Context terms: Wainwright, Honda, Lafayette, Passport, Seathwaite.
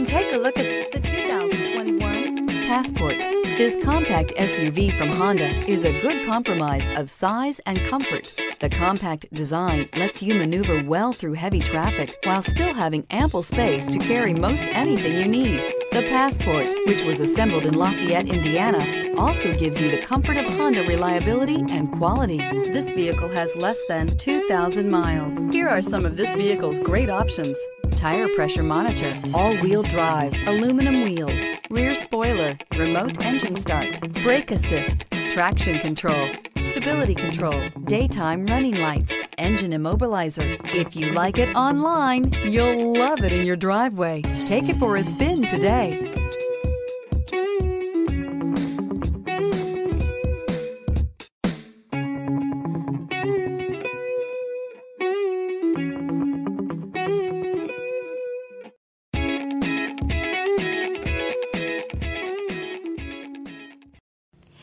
and take a look at the 2021 Passport. This compact SUV from Honda is a good compromise of size and comfort. The compact design lets you maneuver well through heavy traffic while still having ample space to carry most anything you need. The Passport, which was assembled in Lafayette, Indiana, also gives you the comfort of Honda reliability and quality. This vehicle has less than 2,000 miles. Here are some of this vehicle's great options: tire pressure monitor, all-wheel drive, aluminum wheels, rear spoiler, remote engine start, brake assist, traction control, stability control, daytime running lights, engine immobilizer. If you like it online, you'll love it in your driveway. Take it for a spin today.